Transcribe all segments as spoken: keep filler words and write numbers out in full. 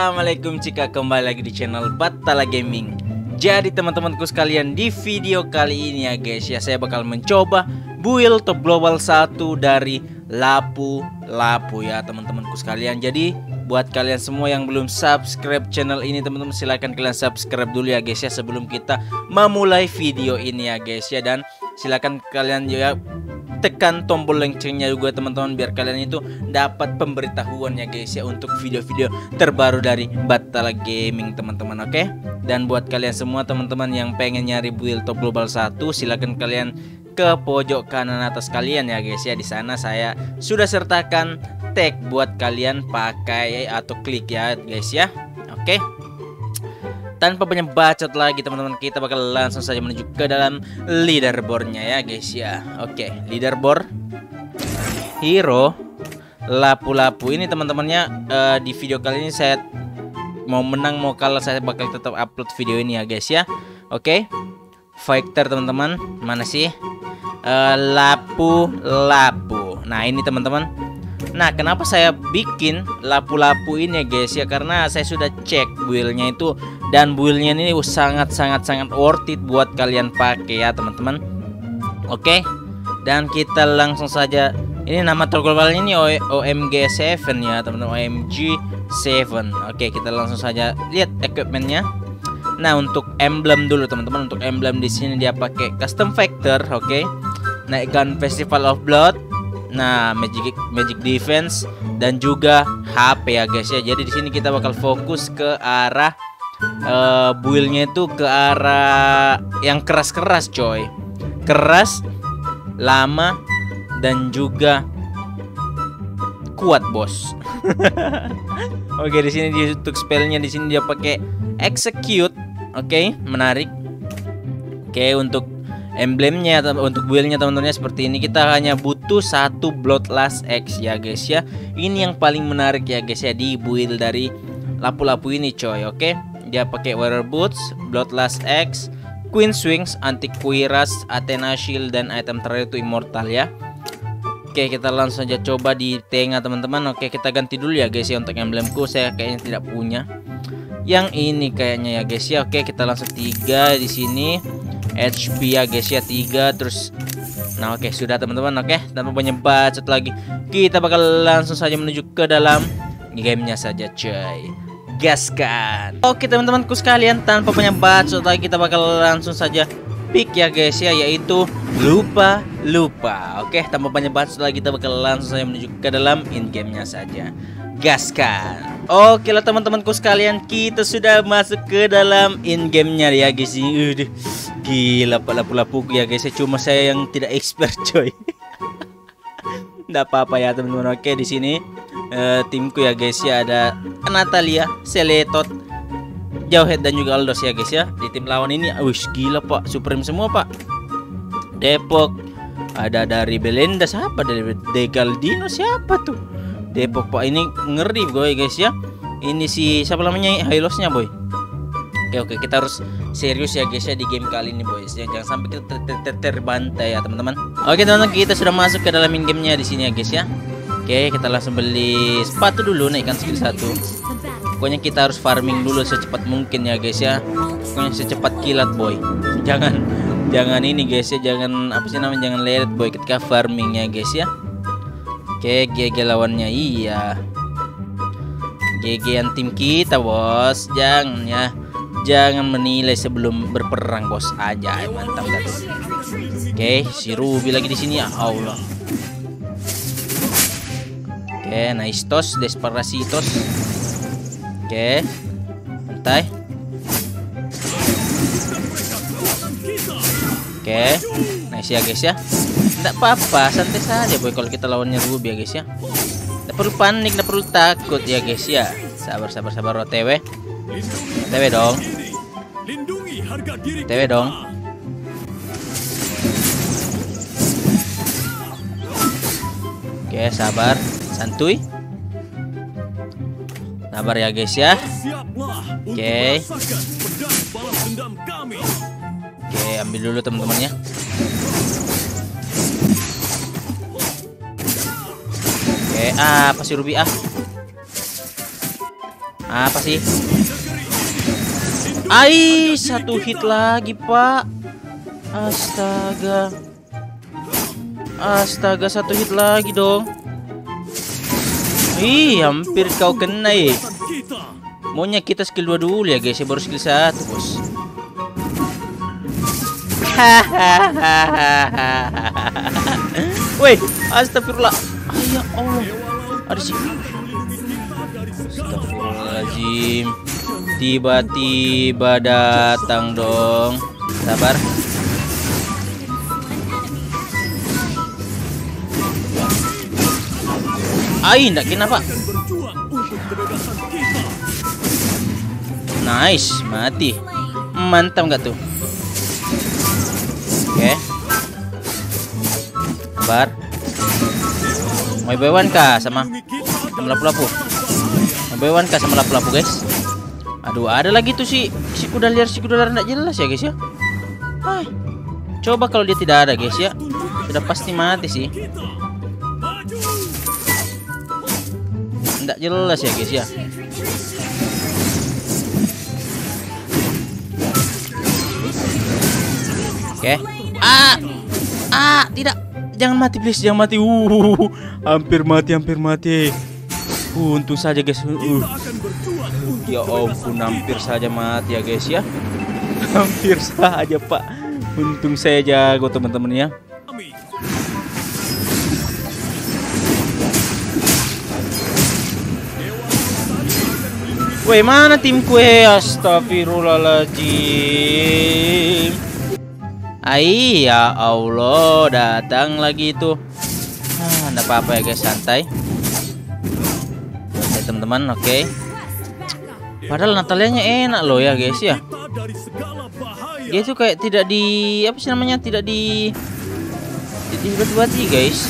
Assalamualaikum, jika kembali lagi di channel Battala Gaming. Jadi teman-temanku sekalian, di video kali ini ya guys ya, saya bakal mencoba build top global satu dari Lapu Lapu ya teman-temanku sekalian. Jadi buat kalian semua yang belum subscribe channel ini teman-teman, silahkan kalian subscribe dulu ya guys ya, sebelum kita memulai video ini ya guys ya. Dan silahkan kalian juga tekan tombol loncengnya juga teman-teman, biar kalian itu dapat pemberitahuan ya guys ya untuk video-video terbaru dari Battala Gaming teman-teman. Oke okay? Dan buat kalian semua teman-teman yang pengen nyari build top global satu, silahkan kalian ke pojok kanan atas kalian ya guys ya. Di sana saya sudah sertakan tag buat kalian pakai atau klik ya guys ya. Oke okay? Tanpa banyak bacot lagi teman-teman, kita bakal langsung saja menuju ke dalam leaderboardnya ya guys ya. Oke, leaderboard hero Lapu-Lapu ini teman-temannya, uh, di video kali ini saya mau menang mau kalah saya bakal tetap upload video ini ya guys ya. Oke, fighter teman-teman, mana sih uh, Lapu-Lapu? Nah ini teman-teman, nah kenapa saya bikin Lapu-Lapu ini ya guys ya, karena saya sudah cek build-nya itu, dan build-nya ini sangat-sangat-sangat worth it buat kalian pakai ya teman-teman. Oke, dan kita langsung saja. Ini nama top globalnya ini O M G seven ya teman-teman, O M G seven. Oke, kita langsung saja lihat equipmentnya. Nah untuk emblem dulu teman-teman, untuk emblem di sini dia pakai custom factor. Oke, naikkan Festival of Blood. Nah, magic magic defense dan juga H P ya guys ya. Jadi di sini kita bakal fokus ke arah Uh, build-nya itu ke arah yang keras-keras coy, keras, lama, dan juga kuat bos. Oke, di sini dia untuk spellnya di sini dia pakai execute. Oke, menarik. Oke, untuk emblemnya untuk build-nya teman-temannya seperti ini. Kita hanya butuh satu Bloodlust X ya guys ya. Ini yang paling menarik ya guys ya di build dari Lapu-Lapu ini coy. Oke, dia pakai Warrior Boots, Bloodlust X, Queen's Wings, Antique Cuirass, Athena Shield, dan item terakhir itu Immortal ya. Oke, kita langsung aja coba di tengah teman-teman. Oke, kita ganti dulu ya guys ya untuk emblemku, saya kayaknya tidak punya. Yang ini kayaknya ya guys ya. Oke, kita langsung tiga di sini. H P ya guys ya, tiga terus. Nah, oke sudah teman-teman. Oke, tanpa banyak bacot lagi, kita bakal langsung saja menuju ke dalam gamenya saja coy. Gaskan. Oke teman-temanku sekalian, tanpa banyak bacot lagi kita bakal langsung saja pick ya guys ya, yaitu lupa lupa. Oke, tanpa banyak bacot lagi kita bakal langsung saja menuju ke dalam in gamenya saja. Gaskan. Oke lah teman-temanku sekalian, kita sudah masuk ke dalam in gamenya ya guys. Udah gila Lapu-Lapu ya guys ya, cuma saya yang tidak expert coy. Nggak apa-apa ya teman-teman. Oke, di sini Uh, timku ya guys ya, ada Natalia, Seletot, Jauhead, dan juga Aldous ya guys ya. Di tim lawan ini wih gila pak, Supreme semua pak. Depok ada dari Belanda, siapa dari Degal Dino, siapa tuh Depok pak, ini ngeri boy guys ya. Ini si siapa namanya Hailosnya boy. Oke oke, kita harus serius ya guys ya di game kali ini boys. Jangan sampai kita terbantai ya teman-teman. Oke teman-teman, kita sudah masuk ke dalam gamenya di sini ya guys ya. Oke, kita langsung beli sepatu dulu, naikkan skill satu. Pokoknya kita harus farming dulu secepat mungkin ya guys ya. Pokoknya secepat kilat boy. Jangan jangan ini guys ya, jangan apa sih namanya, jangan lelet boy ketika farming ya guys ya. Oke, G G lawannya iya. G G-an tim kita bos. Jangan ya. Jangan menilai sebelum berperang bos aja. Mantap guys. Oke, si Ruby lagi di sini ya. Allah. Oke, okay, nice toss, desperasi toss. Oke, okay. Santai. Oke, okay. Nice ya guys ya. Tidak apa-apa, santai saja boy kalau kita lawannya Ruby ya guys ya. Tidak perlu panik, tidak perlu takut ya guys ya. Sabar, sabar, sabar. O T W, O T W dong, O T W dong. Oke, okay, sabar. Santuy, sabar ya guys ya. Oke, okay. Oke, okay, ambil dulu teman-temannya. Oke, okay. Ah, apa sih Ruby ah? Oke, Apa sih? Ai, satu hit lagi, Pak. Astaga. Astaga, satu hit lagi dong. Ih, hampir kau kena, eh. Maunya kita skill dua dulu ya, guys. Baru skill satu, Bos. Woi, astagfirullah. Ya Allah. Ada sih. Astagfirullahaladzim. Tiba-tiba datang dong. Sabar. Ai, ndak kena, Pak. Nice, mati. Mantap nggak tuh? Oke. Okay. Sabar. Mau bewan kah sama lapu-lapu? Mau bewan kah sama lapu-lapu, guys? Aduh, ada lagi tuh si si kuda liar, si kuda liar ndak jelas ya, guys ya. Hai. Coba kalau dia tidak ada, guys ya. Sudah pasti mati sih. Nggak jelas ya, guys ya. Oke. Okay. Ah, ah, tidak. Jangan mati, please. Jangan mati. Uh, hampir mati, hampir mati. Uh, untung saja, guys. Uh. Ya ampun, hampir saja mati ya, guys ya. Hampir saja, Pak. Untung saya jago, teman-teman ya. Weh, mana tim kue? Astagfirullahaladzim. Ai, ya Allah, datang lagi itu. Ah, nggak apa-apa ya, guys, santai. Oke, teman-teman, oke. Padahal Natalianya enak loh ya, guys ya. Dia tuh kayak tidak di apa sih namanya? Tidak di jadi hebat-hebati, guys.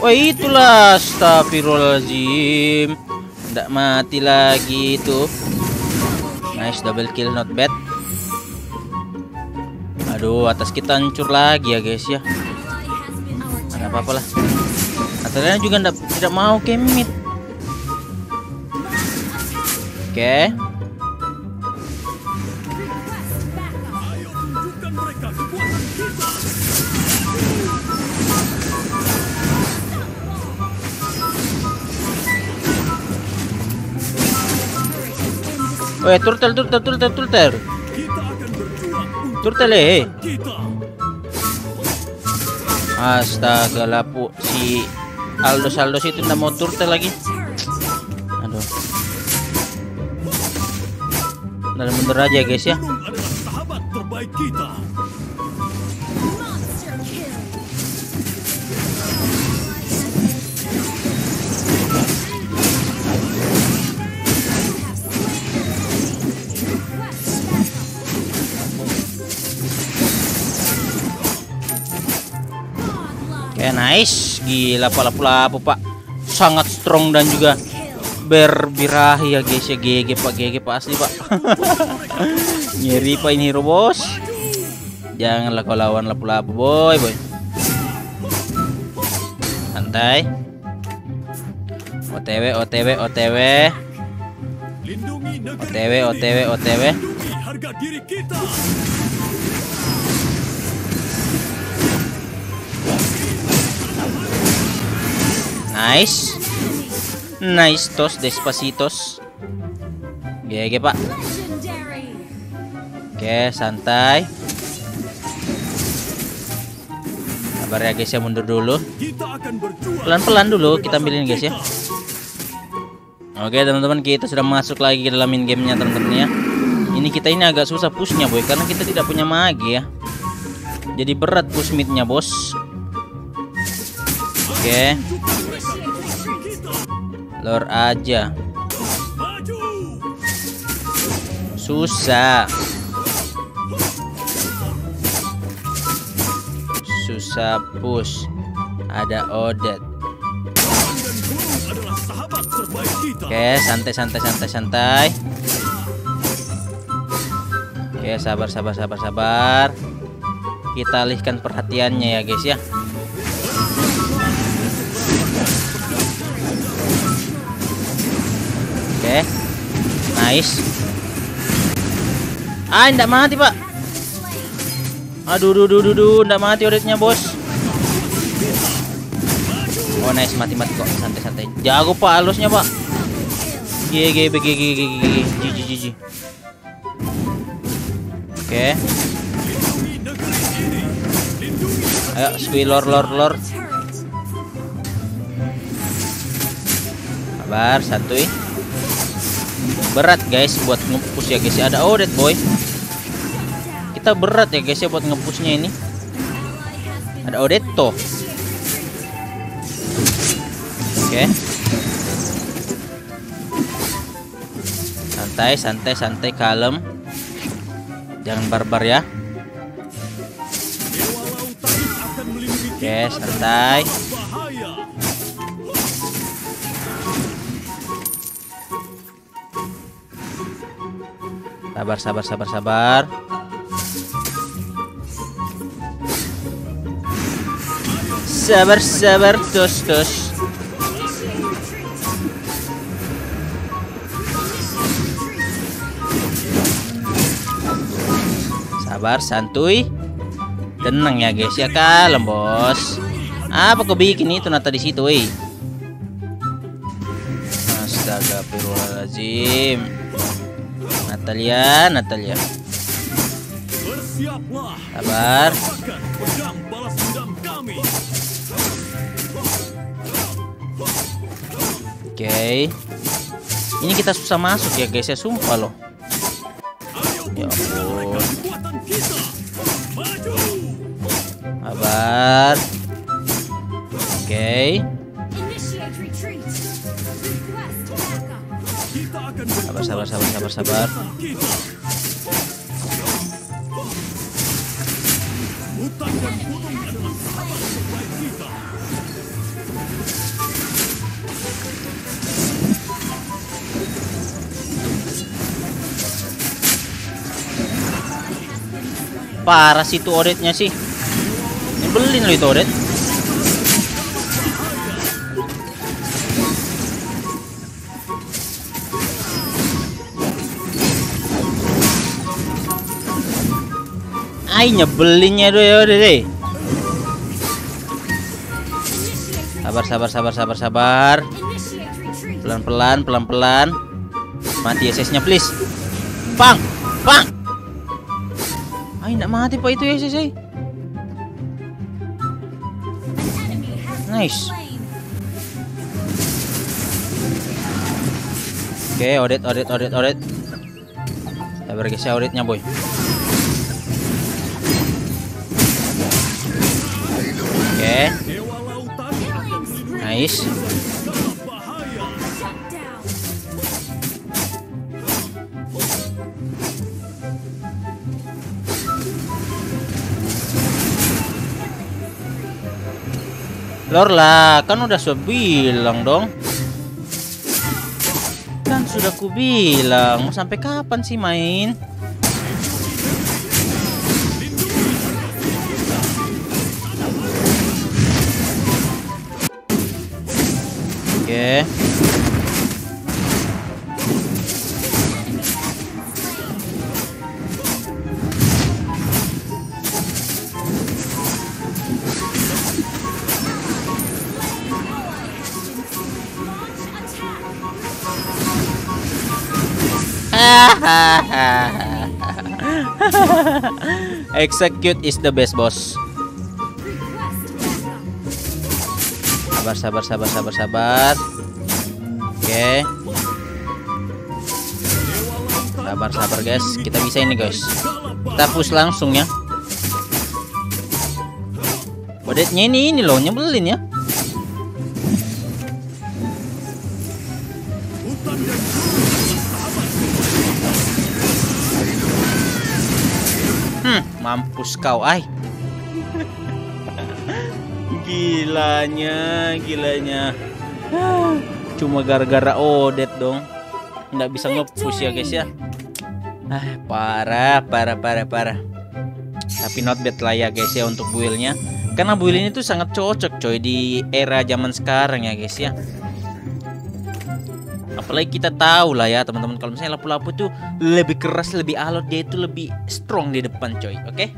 Wah, itulah. Astagfirullahaladzim. Nggak mati lagi itu. Nice, double kill, not bad. Aduh, atas kita hancur lagi ya, guys ya. Nggak apa-apa lah. Atasnya juga nggak, tidak mau kemit. Oke okay. Weh, turtle, turtle, turtle, turtle. Turtle, eh. Astaga, lapu. Si Aldous, Aldous itu nggak mau turtle lagi. Aduh. Nah, mundur aja, guys ya. Eh, nice. Gila, Pak, lapu-lapu, Pak. Sangat strong dan juga berbirahi ya, guys ya. G G, Pak, G G, Pak, asli, Pak. Nyeri, Pak, ini hero, Bos. Janganlah kau lawan lapu-lapu, boy, boy. Santai. O T W, O T W, O T W. O T W, O T W, O T W. Harga diri kita. Nice. Nice tos, Despacitos. G G, Pak. Oke, santai. Sabar ya, guys ya, mundur dulu. Pelan-pelan dulu kita ambilin, guys ya. Oke, teman-teman, kita sudah masuk lagi ke dalam minigame-nya, teman-teman ya. Ini kita ini agak susah pushnya, boy, karena kita tidak punya mage ya. Jadi berat push mid-nya, Bos. Oke. Lor aja. Susah. Susah push. Ada Odette. Oke, santai santai santai santai. Oke, sabar sabar sabar sabar. kita alihkan perhatiannya ya guys ya. Oke, nice. Ah, ndak mati pak. Aduh, duh, duh, duh, duh, ndak mati uritnya bos. Oh nice, mati mati kok, santai santai. Jago pak, halusnya pak. G G G G G G. Oke. Ayo, squilor lor lor. Sabar, santuy. Berat guys buat ngepush ya guys. Ada Odette boy. Kita berat ya guys ya buat ngepushnya ini. Ada Odette toh. Oke. Santai, santai, santai, kalem. Jangan barbar ya. Oke, santai. Sabar, sabar, sabar, sabar. Sabar, sabar, tos, tos. Sabar, santuy, tenang ya guys ya, kalem bos. Apa kau bikin itu Nata di situ, woi? Astagfirullahaladzim. Natalia, Natalia. Sabar. Oke. Okay. Ini kita susah masuk ya guys ya, sumpah loh. Ya ampun. Sabar. Oke. Okay. Sabar, sabar, sabar, sabar, sabar. Parah sih itu Odette-nya sih. Nyebelin loh itu Odette. Ay, nyebelinnya doh ya Odette. Sabar, sabar, sabar, sabar, sabar. Pelan-pelan, pelan-pelan. Mati S S-nya please. Pang, pang. Ay, nggak mati pak itu ya sih. Nice. Oke, Odette, Odette, Odette, Odette. Sabar guys ya, Odette-nya boy. Oke. Nice. Lor lah, kan udah sebilang dong. Kan sudah ku bilang, mau sampai kapan sih main? Oke. Execute is the best boss. Sabar, sabar, sabar, sabar, sabar. Oke, okay. Sabar, sabar guys, kita bisa ini guys. Kita push langsung ya. Odette-nya ini ini loh, nyebelin ya. Mampus kau, ay. Gilanya, gilanya. Cuma gara-gara Odette dong. Nggak bisa nge-push ya guys ya. Ah, parah, parah, parah, parah. tapi not bad lah ya guys ya untuk build-nya. Karena build ini tuh sangat cocok coy di era zaman sekarang ya guys ya. Apalagi kita tahu lah ya teman-teman, kalau misalnya Lapu-Lapu tuh lebih keras, lebih alot, dia itu lebih strong di depan coy. Oke okay?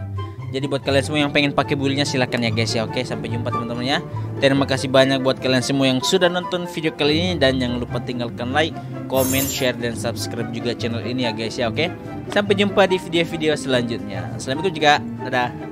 Jadi buat kalian semua yang pengen pakai build-nya silahkan ya guys ya. Oke, sampai jumpa teman-teman ya. Terima kasih banyak buat kalian semua yang sudah nonton video kali ini. Dan jangan lupa tinggalkan like, comment, share, dan subscribe juga channel ini ya guys ya. Oke, sampai jumpa di video-video selanjutnya. Assalamualaikum juga. Dadah.